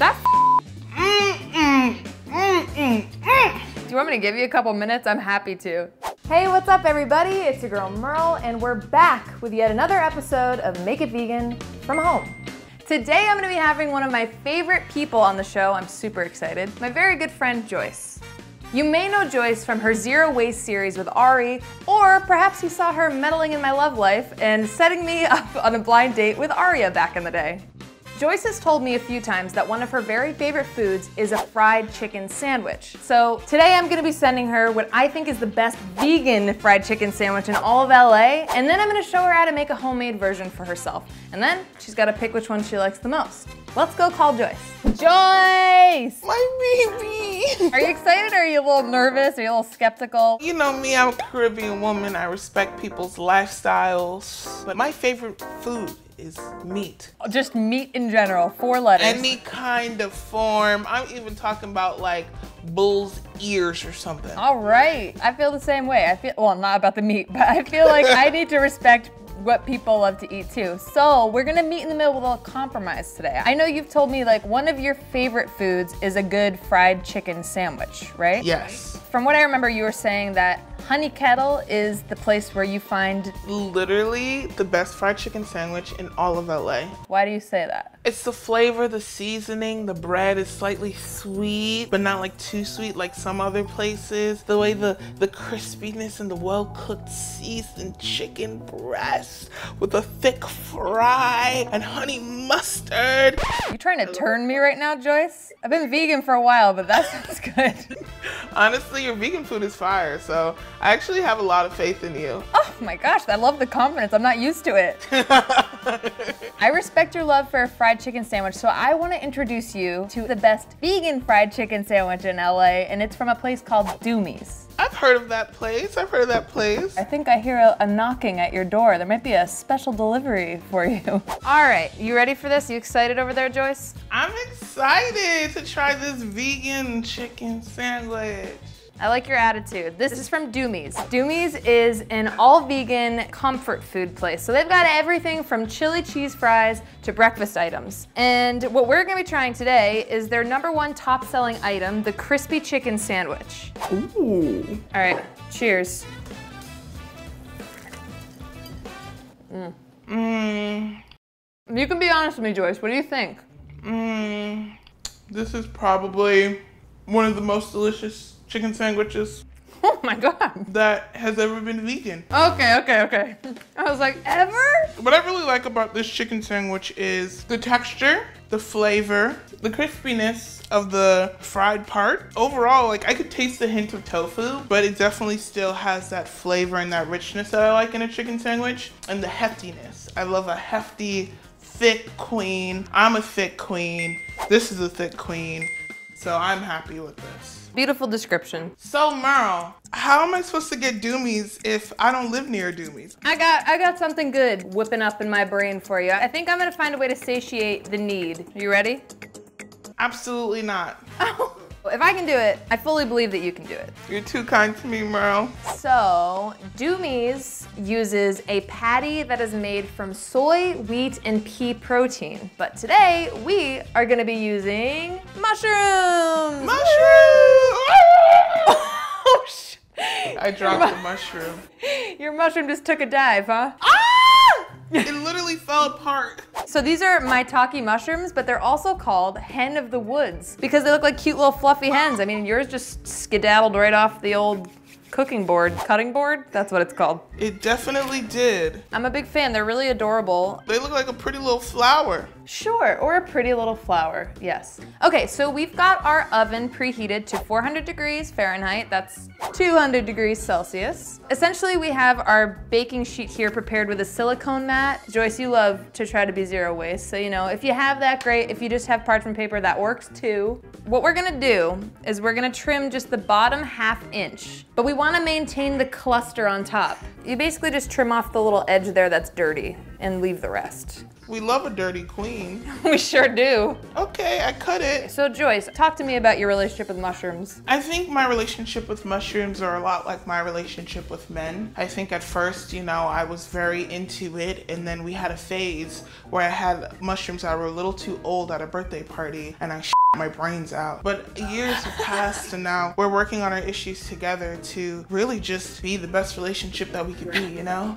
That Do you want me to give you a couple minutes? I'm happy to. Hey, what's up everybody? It's your girl Merle and we're back with yet another episode of Make It Vegan from home. Today I'm gonna be having one of my favorite people on the show. I'm super excited. My very good friend, Joyce. You may know Joyce from her Zero Waste series with Ari, or perhaps you saw her meddling in my love life and setting me up on a blind date with Aria back in the day. Joyce has told me a few times that one of her very favorite foods is a fried chicken sandwich. So today I'm gonna be sending her what I think is the best vegan fried chicken sandwich in all of LA, and then I'm gonna show her how to make a homemade version for herself. And then she's gotta pick which one she likes the most. Let's go call Joyce. Joyce! My baby! Are you excited or are you a little nervous? Are you a little skeptical? You know me, I'm a Caribbean woman. I respect people's lifestyles, but my favorite food is meat. Just meat in general, 4 letters. Any kind of form. I'm even talking about like bull's ears or something. All right, I feel the same way. I feel, well, not about the meat, but I feel like I need to respect what people love to eat too. So we're gonna meet in the middle with a little compromise today. I know you've told me like one of your favorite foods is a good fried chicken sandwich, right? Yes. From what I remember, you were saying that Honey Kettle is the place where you find literally the best fried chicken sandwich in all of LA. Why do you say that? It's the flavor, the seasoning, the bread is slightly sweet, but not like too sweet like some other places. The way the crispiness and the well-cooked seasoned chicken breast with a thick fry and honey mustard. You trying to turn me right now, Joyce? I've been vegan for a while, but that sounds good. Honestly, your vegan food is fire, so I actually have a lot of faith in you. Oh my gosh, I love the confidence. I'm not used to it. I respect your love for a fried chicken sandwich, so I want to introduce you to the best vegan fried chicken sandwich in LA, and it's from a place called Doomie's. I've heard of that place. I've heard of that place. I think I hear a knocking at your door. There might be a special delivery for you. All right, you ready for this? You excited over there, Joyce? I'm excited to try this vegan chicken sandwich. I like your attitude. This is from Doomie's. Doomie's is an all-vegan comfort food place. So they've got everything from chili cheese fries to breakfast items. And what we're gonna be trying today is their #1 top-selling item, the crispy chicken sandwich. Ooh. All right, cheers. You can be honest with me, Joyce. What do you think? This is probably one of the most delicious chicken sandwiches. Oh my God. That has ever been vegan. Okay. I was like, ever? What I really like about this chicken sandwich is the texture, the flavor, the crispiness of the fried part. Overall, like I could taste the hint of tofu, but it definitely still has that flavor and that richness that I like in a chicken sandwich, and the heftiness. I love a hefty, thick queen. I'm a thick queen. This is a thick queen. So I'm happy with this. Beautiful description. So Merle, how am I supposed to get Doomie's if I don't live near Doomie's? I got something good whipping up in my brain for you. I think I'm gonna find a way to satiate the need. Are you ready? Absolutely not. Oh. If I can do it, I fully believe that you can do it. You're too kind to me, Merle. So, Doomie's uses a patty that is made from soy, wheat, and pea protein. But today, we are gonna be using mushrooms! Mushrooms! Oh, shit. I dropped the mushroom. Your mushroom just took a dive, huh? It literally fell apart. So these are maitake mushrooms, but they're also called hen of the woods because they look like cute little fluffy hens. I mean, yours just skedaddled right off the old cooking board. Cutting board? That's what it's called. It definitely did. I'm a big fan. They're really adorable. They look like a pretty little flower. Sure, or a pretty little flower, yes. Okay, so we've got our oven preheated to 400 degrees Fahrenheit. That's 200 degrees Celsius. Essentially, we have our baking sheet here prepared with a silicone mat. Joyce, you love to try to be zero waste, so you know, if you have that, great. If you just have parchment paper, that works too. What we're gonna do is we're gonna trim just the bottom ½ inch, but we wanna maintain the cluster on top. You basically just trim off the little edge there that's dirty and leave the rest. We love a dirty queen. We sure do. Okay, I cut it. So Joyce, talk to me about your relationship with mushrooms. I think my relationship with mushrooms are a lot like my relationship with men. I think at first, you know, I was very into it, and then we had a phase where I had mushrooms that were a little too old at a birthday party, and I my brains out. But years have passed and now we're working on our issues together to really just be the best relationship that we could be, you know?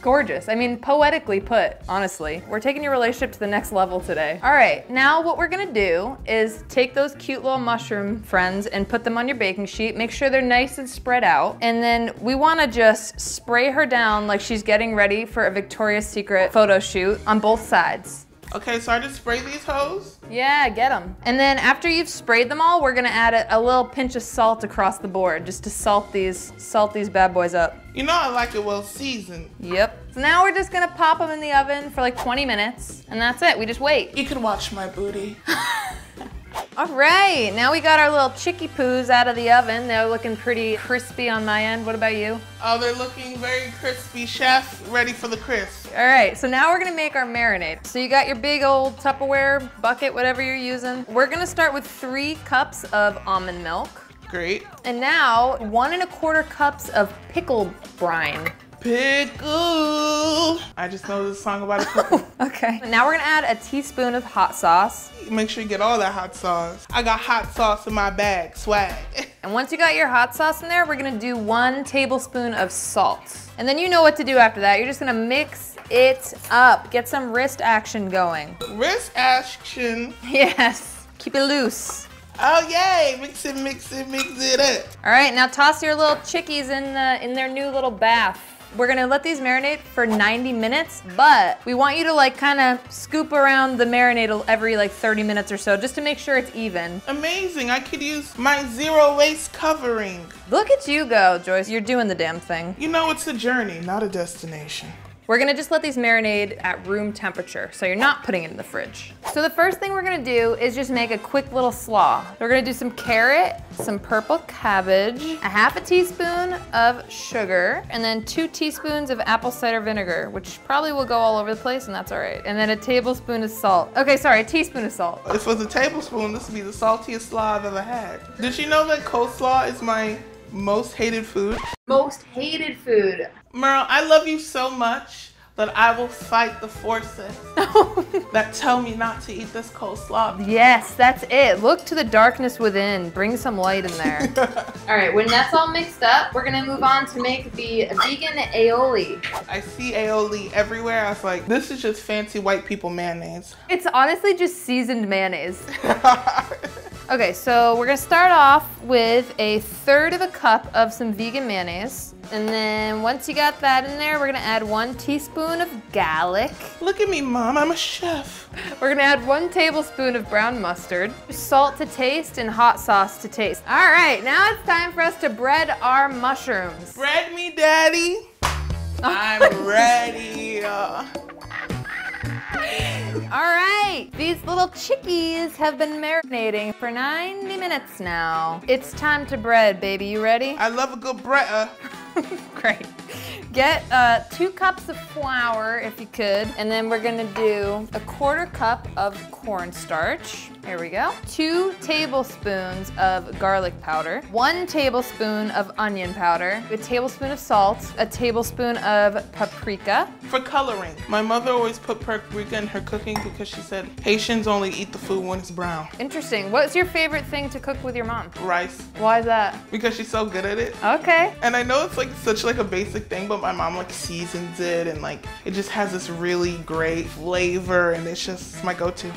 Gorgeous. I mean, poetically put, honestly. We're taking your relationship to the next level today. All right, now what we're gonna do is take those cute little mushroom friends and put them on your baking sheet. Make sure they're nice and spread out. And then we wanna just spray her down like she's getting ready for a Victoria's Secret photo shoot on both sides. Okay, so I just spray these hoes? Yeah, get them. And then after you've sprayed them all, we're gonna add a little pinch of salt across the board, just to salt these bad boys up. You know I like it well seasoned. Yep. So now we're just gonna pop them in the oven for like 20 minutes, and that's it, we just wait. You can watch my booty. All right, now we got our little chicky poos out of the oven. They're looking pretty crispy on my end. What about you? Oh, they're looking very crispy, chef. Ready for the crisp. All right, so now we're gonna make our marinade. So you got your big old Tupperware bucket, whatever you're using. We're gonna start with 3 cups of almond milk. Great. And now 1¼ cups of pickle brine. Pickle. I just know this song about a pickle. Okay. Now we're gonna add a teaspoon of hot sauce. Make sure you get all that hot sauce. I got hot sauce in my bag, swag. And once you got your hot sauce in there, we're gonna do 1 tablespoon of salt. And then you know what to do after that. You're just gonna mix it up. Get some wrist action going. Wrist action? Yes. Keep it loose. Oh yay, mix it, mix it, mix it up. All right, now toss your little chickies in their new little bath. We're gonna let these marinate for 90 minutes, but we want you to like kind of scoop around the marinade every like 30 minutes or so, just to make sure it's even. Amazing, I could use my Zero Waste covering. Look at you go, Joyce, you're doing the damn thing. You know, it's a journey, not a destination. We're gonna just let these marinate at room temperature, so you're not putting it in the fridge. So the first thing we're gonna do is just make a quick little slaw. We're gonna do some carrot, some purple cabbage, ½ teaspoon of sugar, and then 2 teaspoons of apple cider vinegar, which probably will go all over the place, and that's all right. And then a teaspoon of salt. If it was a tablespoon, this would be the saltiest slaw I've ever had. Did you know that coleslaw is my most hated food? Most hated food. Merle, I love you so much that I will fight the forces that tell me not to eat this coleslaw. Yes, that's it. Look to the darkness within. Bring some light in there. All right, when that's all mixed up, we're gonna move on to make the vegan aioli. I see aioli everywhere. I was like, this is just fancy white people mayonnaise. It's honestly just seasoned mayonnaise. Okay, so we're gonna start off with 1/3 cup of some vegan mayonnaise. And then once you got that in there, we're gonna add 1 teaspoon of garlic. Look at me, Mom, I'm a chef. We're gonna add 1 tablespoon of brown mustard, salt to taste, and hot sauce to taste. All right, now it's time for us to bread our mushrooms. Bread me, Daddy. I'm ready. All right, these little chickies have been marinating for 90 minutes now. It's time to bread, baby. You ready? I love a good bread. Great. Get 2 cups of flour if you could, and then we're gonna do 1/4 cup of cornstarch. Here we go. 2 tablespoons of garlic powder, 1 tablespoon of onion powder, 1 tablespoon of salt, 1 tablespoon of paprika. For coloring, my mother always put paprika in her cooking because she said Haitians only eat the food when it's brown. Interesting. What's your favorite thing to cook with your mom? Rice. Why is that? Because she's so good at it. Okay. And I know it's like such like a basic thing, but my mom like seasons it and like it just has this really great flavor and it's just my go-to.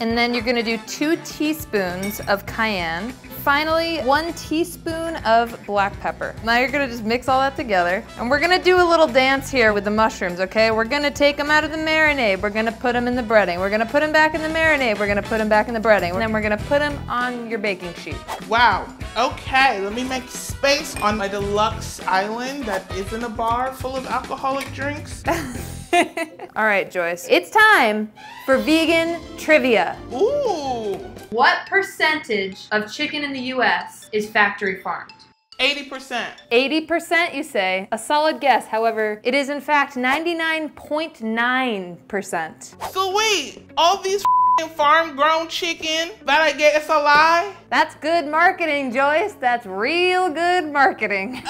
And then you're gonna do 2 teaspoons of cayenne. Finally, 1 teaspoon of black pepper. Now you're gonna just mix all that together. And we're gonna do a little dance here with the mushrooms, okay? We're gonna take them out of the marinade. We're gonna put them in the breading. We're gonna put them back in the marinade. We're gonna put them back in the breading. And then we're gonna put them on your baking sheet. Wow, okay, let me make space on my deluxe island that isn't a bar full of alcoholic drinks. All right, Joyce, it's time for vegan trivia. Ooh. What percentage of chicken in the US is factory farmed? 80%. 80%, you say. A solid guess. However, it is in fact 99.9%. So wait, all these farm-grown chicken that I get is a lie? That's good marketing, Joyce. That's real good marketing.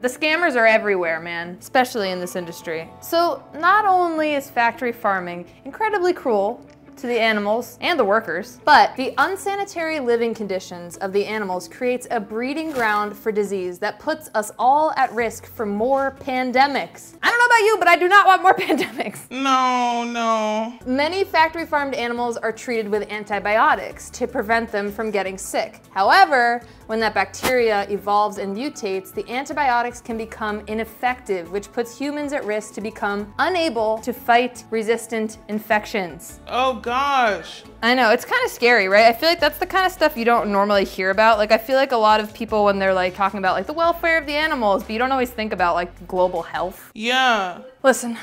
The scammers are everywhere, man, especially in this industry. So not only is factory farming incredibly cruel to the animals and the workers, but the unsanitary living conditions of the animals creates a breeding ground for disease that puts us all at risk for more pandemics. I don't know about you, but I do not want more pandemics. No, no. Many factory farmed animals are treated with antibiotics to prevent them from getting sick. However, when that bacteria evolves and mutates, the antibiotics can become ineffective, which puts humans at risk to become unable to fight resistant infections. Oh gosh. I know, it's kind of scary, right? I feel like that's the kind of stuff you don't normally hear about. Like, I feel like a lot of people when they're like talking about like the welfare of the animals, but you don't always think about like global health. Yeah. Listen,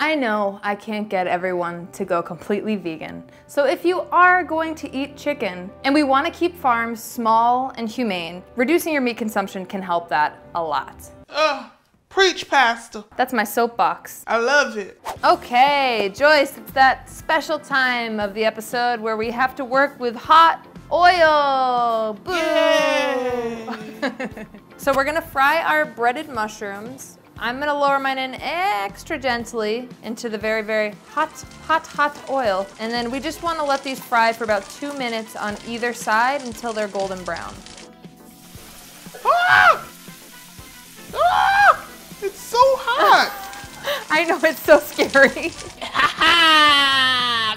I know I can't get everyone to go completely vegan. So if you are going to eat chicken, and we want to keep farms small and humane, reducing your meat consumption can help that a lot. Ugh. Preach, Pastor. That's my soapbox. I love it. Okay, Joyce, it's that special time of the episode where we have to work with hot oil. Boo! Yay. So we're gonna fry our breaded mushrooms. I'm gonna lower mine in extra gently into the very, very hot, hot, hot oil. And then we just wanna let these fry for about 2 minutes on either side until they're golden brown. Ah! Ah! It's so hot! I know, it's so scary.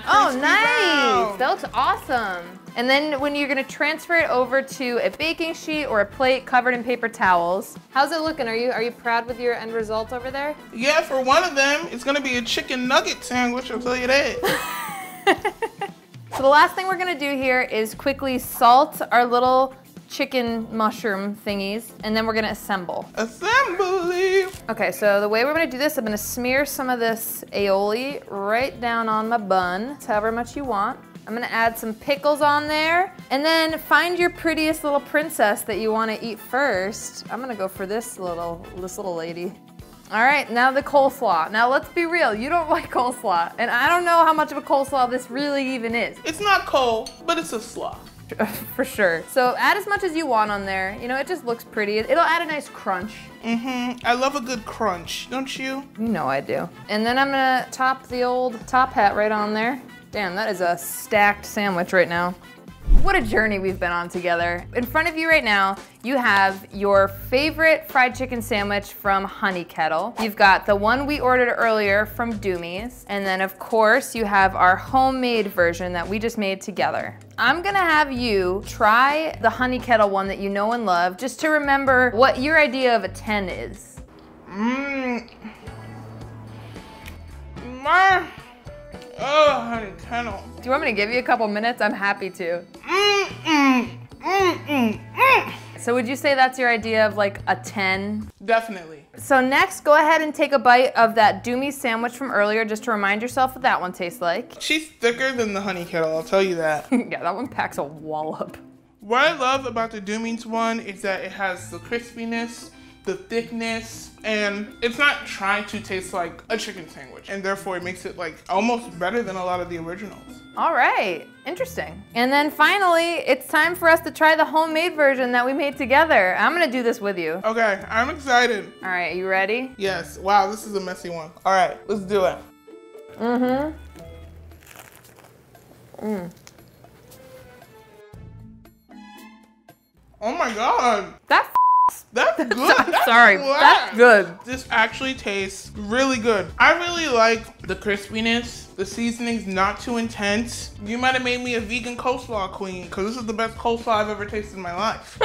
Oh, nice! Brown. That looks awesome. And then when you're gonna transfer it over to a baking sheet or a plate covered in paper towels. How's it looking? Are you proud with your end result over there? Yeah, for one of them, it's gonna be a chicken nugget sandwich, I'll tell you that. So the last thing we're gonna do here is quickly salt our little chicken mushroom thingies, and then we're gonna assemble. Assembly! Okay, so the way we're gonna do this, I'm gonna smear some of this aioli right down on my bun. It's however much you want. I'm gonna add some pickles on there, and then find your prettiest little princess that you wanna eat first. I'm gonna go for this little lady. All right, now the coleslaw. Now let's be real, you don't like coleslaw, and I don't know how much of a coleslaw this really even is. It's not cold, but it's a slaw. For sure. So add as much as you want on there. You know, it just looks pretty. It'll add a nice crunch. Mm-hmm. I love a good crunch, don't you? You know I do. And then I'm gonna top the old top hat right on there. Damn, that is a stacked sandwich right now. What a journey we've been on together. In front of you right now, you have your favorite fried chicken sandwich from Honey Kettle. You've got the one we ordered earlier from Doomie's. And then of course, you have our homemade version that we just made together. I'm gonna have you try the Honey Kettle one that you know and love, just to remember what your idea of a 10 is. Mmm. Mmm. Oh, Honey Kettle. Do you want me to give you a couple minutes? I'm happy to. Mm-mm, mm-mm, mm. So would you say that's your idea of like a 10? Definitely. So next, go ahead and take a bite of that Doomie's sandwich from earlier just to remind yourself what that one tastes like. She's thicker than the Honey Kettle, I'll tell you that. Yeah, that one packs a wallop. What I love about the Doomie's one is that it has the crispiness, the thickness, and it's not trying to taste like a chicken sandwich, and therefore it makes it like almost better than a lot of the originals. All right, interesting. And then finally, it's time for us to try the homemade version that we made together. I'm gonna do this with you. Okay, I'm excited. All right, you ready? Yes, wow, this is a messy one. All right, let's do it. Mm-hmm. Mm. Oh my God. That's good. I'm sorry. That's good. This actually tastes really good. I really like the crispiness. The seasoning's not too intense. You might have made me a vegan coleslaw queen, because this is the best coleslaw I've ever tasted in my life.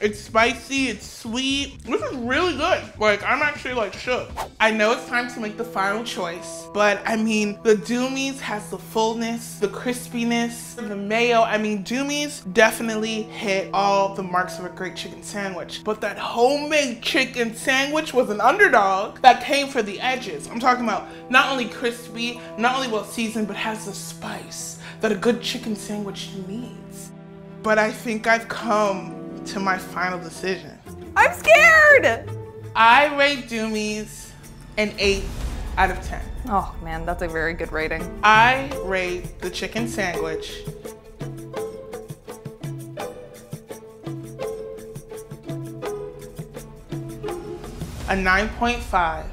It's spicy, it's sweet. This is really good. Like, I'm actually like shook. I know it's time to make the final choice, but I mean, the Doomie's has the fullness, the crispiness, the mayo. I mean, Doomie's definitely hit all the marks of a great chicken sandwich, but that homemade chicken sandwich was an underdog that came for the edges. I'm talking about not only crispy, not only well seasoned, but has the spice that a good chicken sandwich needs. But I think I've come to my final decision. I'm scared! I rate Doomie's an 8 out of 10. Oh man, that's a very good rating. I rate the chicken sandwich a 9.5.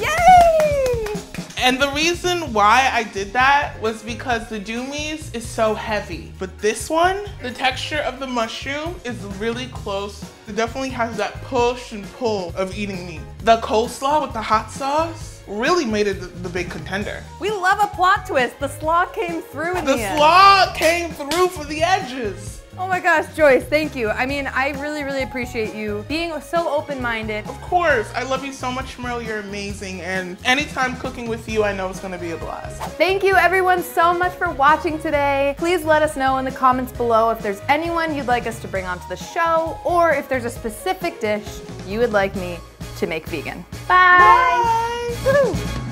Yay! And the reason why I did that was because the Doomie's is so heavy. But this one, the texture of the mushroom is really close. It definitely has that push and pull of eating meat. The coleslaw with the hot sauce really made it the big contender. We love a plot twist. The slaw came through in the end. The slaw came through for the edges. Oh my gosh, Joyce, thank you. I mean, I really, really appreciate you being so open-minded. Of course, I love you so much, Merle, you're amazing, and anytime cooking with you, I know it's gonna be a blast. Thank you everyone so much for watching today. Please let us know in the comments below if there's anyone you'd like us to bring onto the show, or if there's a specific dish you would like me to make vegan. Bye! Bye.